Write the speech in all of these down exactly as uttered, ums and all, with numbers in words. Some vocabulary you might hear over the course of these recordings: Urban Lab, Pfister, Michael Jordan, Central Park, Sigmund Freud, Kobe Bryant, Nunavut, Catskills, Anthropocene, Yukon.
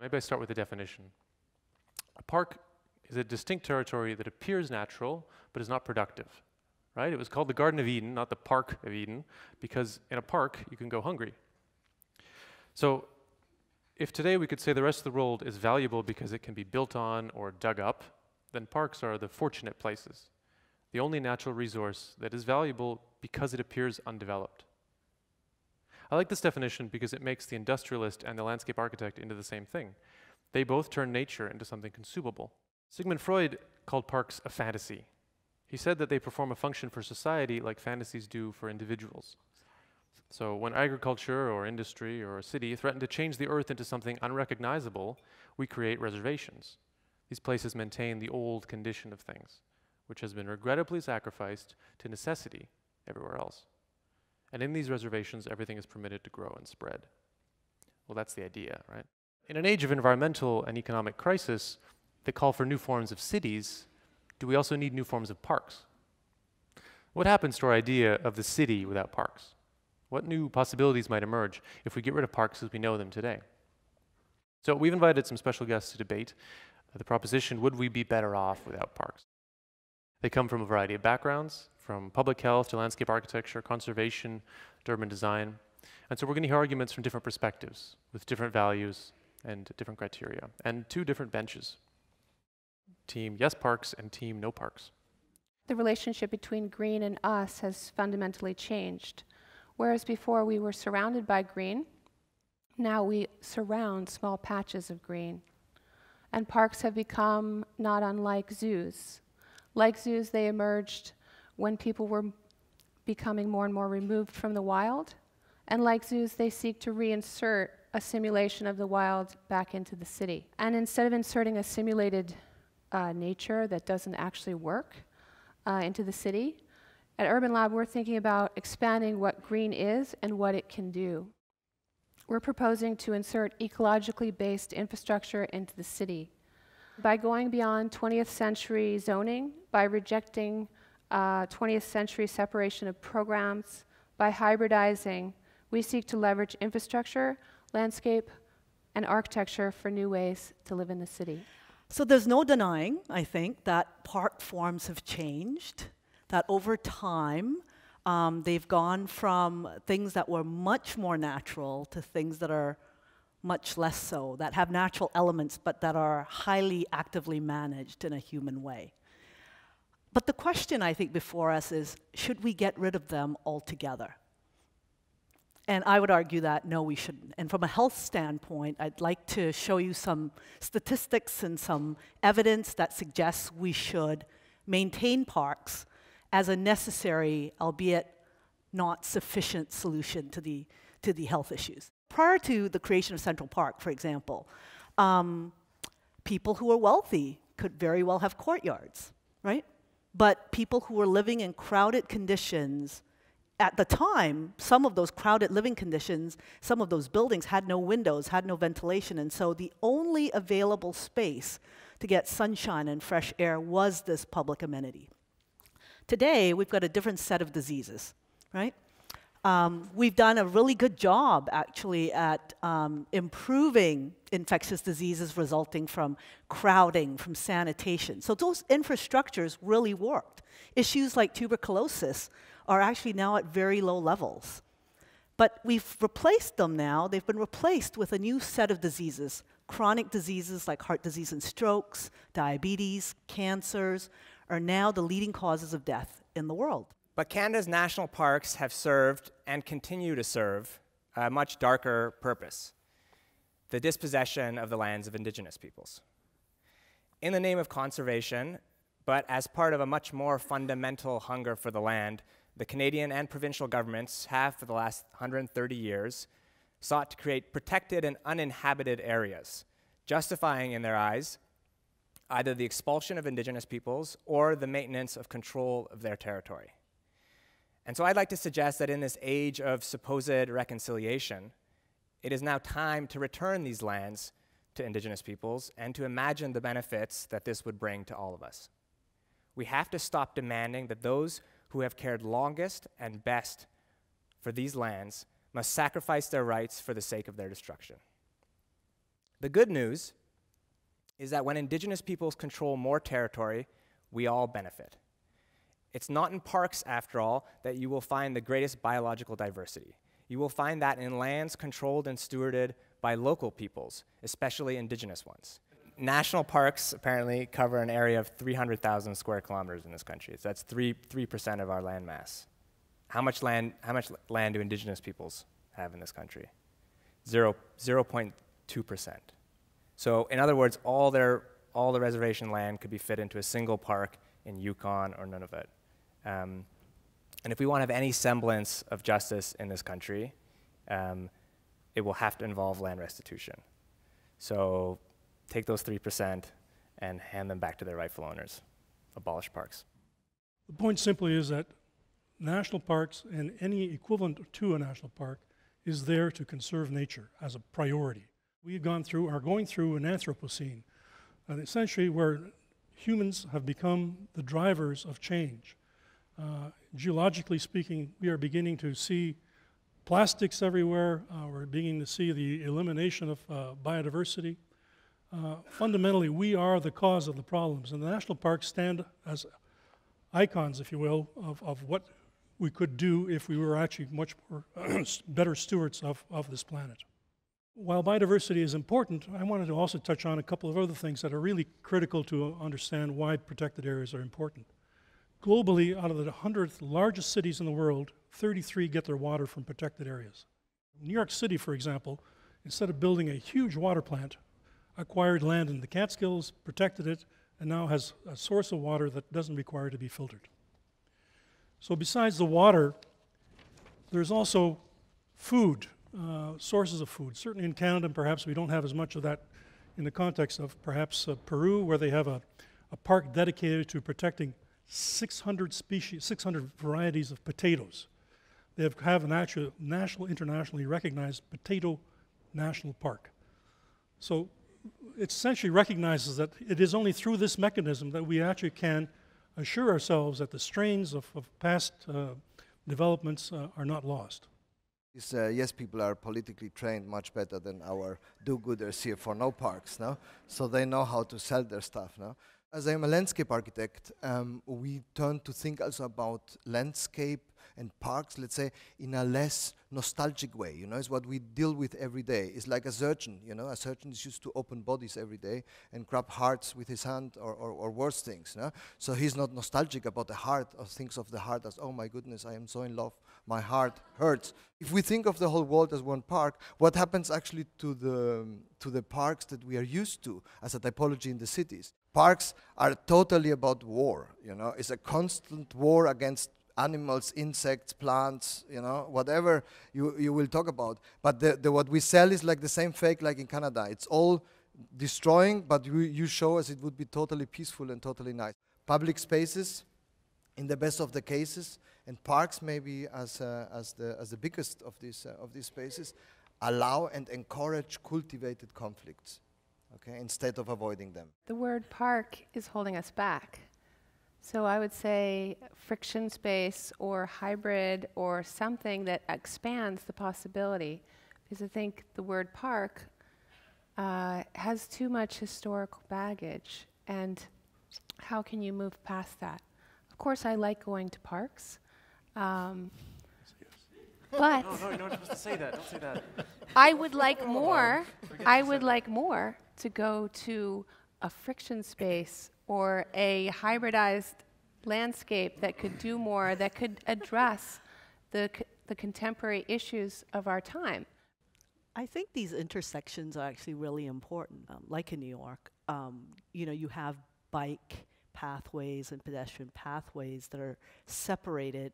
Maybe I start with the definition. A park is a distinct territory that appears natural, but is not productive, right? It was called the Garden of Eden, not the Park of Eden, because in a park, you can go hungry. So if today we could say the rest of the world is valuable because it can be built on or dug up, then parks are the fortunate places, the only natural resource that is valuable because it appears undeveloped. I like this definition because it makes the industrialist and the landscape architect into the same thing. They both turn nature into something consumable. Sigmund Freud called parks a fantasy. He said that they perform a function for society like fantasies do for individuals. So when agriculture or industry or a city threaten to change the earth into something unrecognizable, we create reservations. These places maintain the old condition of things, which has been regrettably sacrificed to necessity everywhere else. And in these reservations, everything is permitted to grow and spread. Well, that's the idea, right? In an age of environmental and economic crisis that call for new forms of cities, do we also need new forms of parks? What happens to our idea of the city without parks? What new possibilities might emerge if we get rid of parks as we know them today? So we've invited some special guests to debate the proposition, would we be better off without parks? They come from a variety of backgrounds, from public health to landscape architecture, conservation, to urban design. And so we're going to hear arguments from different perspectives, with different values and different criteria, and two different benches. Team Yes Parks and Team No Parks. The relationship between green and us has fundamentally changed. Whereas before we were surrounded by green, now we surround small patches of green. And parks have become not unlike zoos. Like zoos, they emerged when people were becoming more and more removed from the wild. And like zoos, they seek to reinsert a simulation of the wild back into the city. And instead of inserting a simulated uh, nature that doesn't actually work uh, into the city, at Urban Lab, we're thinking about expanding what green is and what it can do. We're proposing to insert ecologically based infrastructure into the city. By going beyond twentieth century zoning, by rejecting uh, twentieth century separation of programs, by hybridizing, we seek to leverage infrastructure, landscape, and architecture for new ways to live in the city. So there's no denying, I think, that park forms have changed, that over time, um, they've gone from things that were much more natural to things that are much less so, that have natural elements, but that are highly actively managed in a human way. But the question, I think, before us is, should we get rid of them altogether? And I would argue that, no, we shouldn't. And from a health standpoint, I'd like to show you some statistics and some evidence that suggests we should maintain parks as a necessary, albeit not sufficient, solution to the, to the health issues. Prior to the creation of Central Park, for example, um, people who were wealthy could very well have courtyards, right? But people who were living in crowded conditions, at the time, some of those crowded living conditions, some of those buildings had no windows, had no ventilation, and so the only available space to get sunshine and fresh air was this public amenity. Today, we've got a different set of diseases, right? Um, we've done a really good job, actually, at um, improving infectious diseases resulting from crowding, from sanitation. So those infrastructures really worked. Issues like tuberculosis are actually now at very low levels. But we've replaced them now. They've been replaced with a new set of diseases, chronic diseases like heart disease and strokes, diabetes, cancers, are now the leading causes of death in the world. But Canada's national parks have served and continue to serve a much darker purpose, the dispossession of the lands of Indigenous peoples. In the name of conservation, but as part of a much more fundamental hunger for the land, the Canadian and provincial governments have, for the last one hundred thirty years, sought to create protected and uninhabited areas, justifying in their eyes either the expulsion of Indigenous peoples or the maintenance of control of their territory. And so I'd like to suggest that in this age of supposed reconciliation, it is now time to return these lands to Indigenous peoples and to imagine the benefits that this would bring to all of us. We have to stop demanding that those who have cared longest and best for these lands must sacrifice their rights for the sake of their destruction. The good news is that when indigenous peoples control more territory, we all benefit. It's not in parks, after all, that you will find the greatest biological diversity. You will find that in lands controlled and stewarded by local peoples, especially indigenous ones. National parks apparently cover an area of three hundred thousand square kilometers in this country. So that's three, three percent of our land mass. How much land, how much land do indigenous peoples have in this country? Zero, zero point two percent. So in other words, all, their, all the reservation land could be fit into a single park in Yukon or Nunavut. Um, and if we want to have any semblance of justice in this country, um, it will have to involve land restitution. So take those three percent and hand them back to their rightful owners. Abolish parks. The point simply is that national parks and any equivalent to a national park is there to conserve nature as a priority. We've gone through, are going through an Anthropocene, an essentially where humans have become the drivers of change. Uh, geologically speaking, we are beginning to see plastics everywhere. Uh, we're beginning to see the elimination of uh, biodiversity. Uh, fundamentally, we are the cause of the problems, and the national parks stand as icons, if you will, of, of what we could do if we were actually much more better stewards of, of this planet. While biodiversity is important, I wanted to also touch on a couple of other things that are really critical to understand why protected areas are important. Globally, out of the one hundred largest cities in the world, thirty-three get their water from protected areas. New York City, for example, instead of building a huge water plant, acquired land in the Catskills, protected it, and now has a source of water that doesn't require to be filtered. So besides the water, there's also food, uh, sources of food. Certainly in Canada, perhaps we don't have as much of that in the context of perhaps uh, Peru, where they have a, a park dedicated to protecting six hundred species, six hundred varieties of potatoes. They have, have an actual national, internationally recognized potato national park. So it essentially recognizes that it is only through this mechanism that we actually can assure ourselves that the strains of, of past uh, developments uh, are not lost. Yes, uh, yes, people are politically trained much better than our do-gooders here for no parks, no? So they know how to sell their stuff, no? As I am a landscape architect, um, we turn to think also about landscape and parks, let's say, in a less nostalgic way, you know, it's what we deal with every day. It's like a surgeon, you know, a surgeon is used to open bodies every day and grab hearts with his hand or, or, or worse things, no? So he's not nostalgic about the heart or thinks of the heart as, oh my goodness, I am so in love, my heart hurts. If we think of the whole world as one park, what happens actually to the, to the parks that we are used to as a typology in the cities? Parks are totally about war, you know, it's a constant war against animals, insects, plants, you know, whatever you, you will talk about. But the, the, what we sell is like the same fake like in Canada. It's all destroying, but you, you show us it would be totally peaceful and totally nice. Public spaces, in the best of the cases, and parks maybe as, uh, as, the, as the biggest of these, uh, of these spaces, allow and encourage cultivated conflicts, okay, instead of avoiding them. The word park is holding us back. So I would say friction space or hybrid or something that expands the possibility, because I think the word park uh, has too much historical baggage, and how can you move past that? Of course, I like going to parks, um, but no, no, you're not supposed to say that. Don't say that. I would like more. I would like more to go to a friction space or a hybridized landscape that could do more, that could address the, c the contemporary issues of our time. I think these intersections are actually really important. Um, like in New York, um, you know, you have bike pathways and pedestrian pathways that are separated.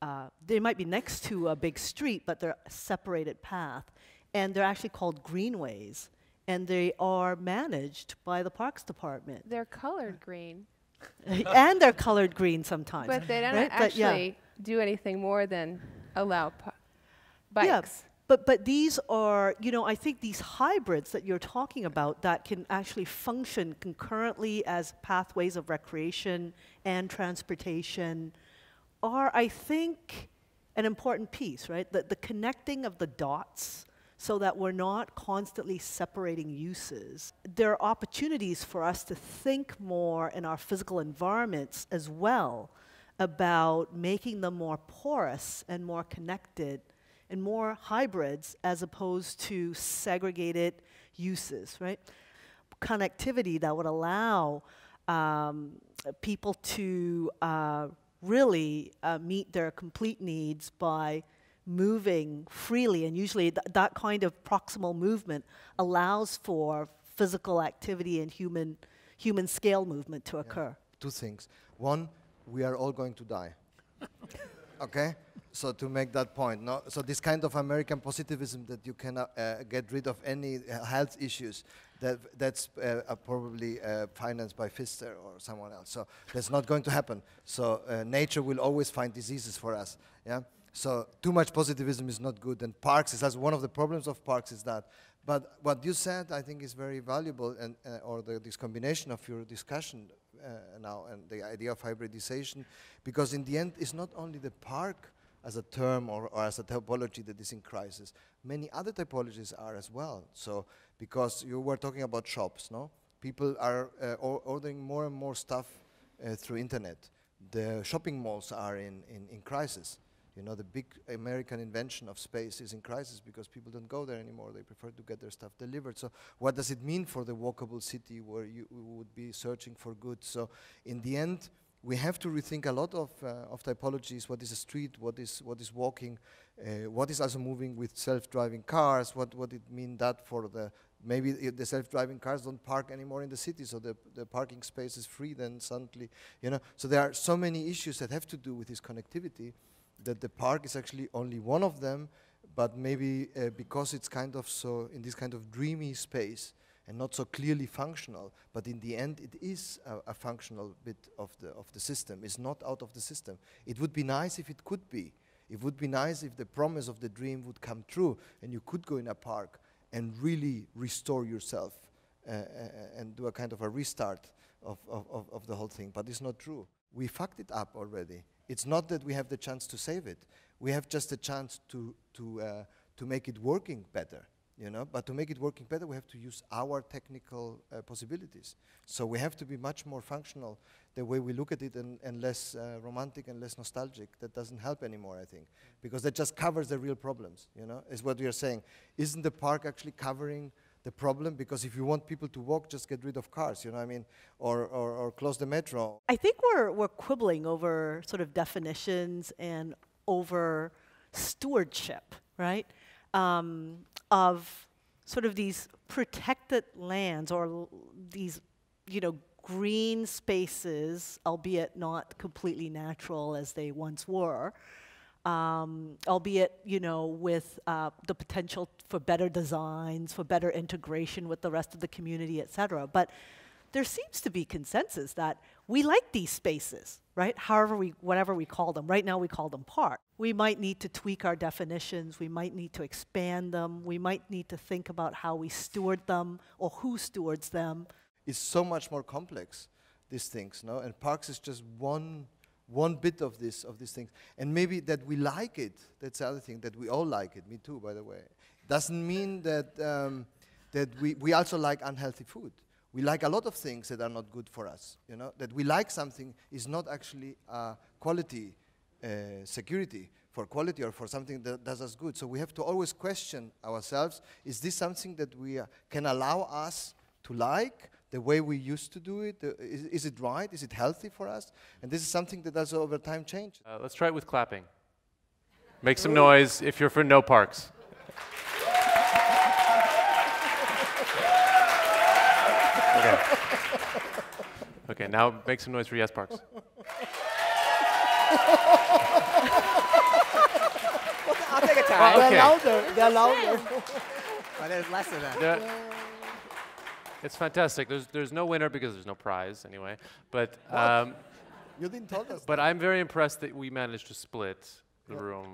Uh, they might be next to a big street, but they're a separated path. And they're actually called greenways. And they are managed by the Parks Department. They're colored green. And they're colored green sometimes. But they don't right? actually but, yeah. do anything more than allow bikes. Yeah, but, but these are, you know, I think these hybrids that you're talking about that can actually function concurrently as pathways of recreation and transportation are, I think, an important piece, right? The, the connecting of the dots so that we're not constantly separating uses. There are opportunities for us to think more in our physical environments as well about making them more porous and more connected and more hybrids as opposed to segregated uses, right? Connectivity that would allow um, people to uh, really uh, meet their complete needs by moving freely, and usually th that kind of proximal movement allows for physical activity and human, human scale movement to occur. Yeah. Two things. One, we are all going to die, okay? So to make that point, no? So this kind of American positivism that you cannot uh, get rid of any uh, health issues, that that's uh, uh, probably uh, financed by Pfister or someone else. So that's not going to happen. So uh, nature will always find diseases for us, yeah? So too much positivism is not good, and parks is that's one of the problems of parks is that. But what you said, I think, is very valuable, and uh, or the, this combination of your discussion uh, now and the idea of hybridization, because in the end, it's not only the park as a term or, or as a typology that is in crisis. Many other typologies are as well. So because you were talking about shops, no? People are uh, ordering more and more stuff uh, through internet. The shopping malls are in, in, in crisis. You know, the big American invention of space is in crisis because people don't go there anymore. They prefer to get their stuff delivered. So what does it mean for the walkable city where you would be searching for goods? So in the end, we have to rethink a lot of, uh, of typologies. What is a street? What is, what is walking? Uh, what is also moving with self-driving cars? What would it mean that for the, maybe the self-driving cars don't park anymore in the city, so the, the parking space is free then suddenly, you know? So there are so many issues that have to do with this connectivity that the park is actually only one of them, but maybe uh, because it's kind of so in this kind of dreamy space and not so clearly functional, but in the end it is a, a functional bit of the, of the system. It's not out of the system. It would be nice if it could be. It would be nice if the promise of the dream would come true and you could go in a park and really restore yourself uh, uh, and do a kind of a restart of, of, of the whole thing, but it's not true. We fucked it up already. It's not that we have the chance to save it. We have just the chance to, to, uh, to make it working better, you know? But to make it working better, we have to use our technical uh, possibilities. So we have to be much more functional the way we look at it and, and less uh, romantic and less nostalgic. That doesn't help anymore, I think, because that just covers the real problems, you know? Is what we are saying. Isn't the park actually covering the problem? Because if you want people to walk, just get rid of cars, you know what I mean? Or, or, or close the metro. I think we're, we're quibbling over sort of definitions and over stewardship, right? Um, of sort of these protected lands or these, you know, green spaces, albeit not completely natural as they once were, Um, albeit, you know, with uh, the potential for better designs, for better integration with the rest of the community, et cetera. But there seems to be consensus that we like these spaces, right? However we, whatever we call them. Right now we call them park. We might need to tweak our definitions. We might need to expand them. We might need to think about how we steward them or who stewards them. It's so much more complex, these things, no? And parks is just one one bit of this, of these things. And maybe that we like it, that's the other thing, that we all like it, me too, by the way, doesn't mean that, um, that we, we also like unhealthy food. We like a lot of things that are not good for us, you know? That we like something is not actually uh, quality, uh, security for quality or for something that does us good. So we have to always question ourselves, is this something that we uh, can allow us to like, the way we used to do it? Uh, is, is it right? Is it healthy for us? And this is something that does over time change. Uh, let's try it with clapping. Make some noise if you're for no parks. Okay. Okay, now make some noise for yes parks. I'll take a time. Well, okay. They're louder. They're louder. But there's less of that. It's fantastic. There's, there's no winner because there's no prize anyway. But um, you didn't tell us. But that. I'm very impressed that we managed to split the yep. room.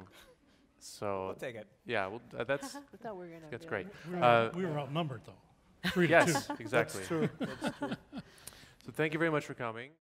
So we'll take it. Yeah, well, uh, that's we were gonna that's great. We were, uh, we were outnumbered though. Three to yes, two. Exactly. That's true. That's true. So thank you very much for coming.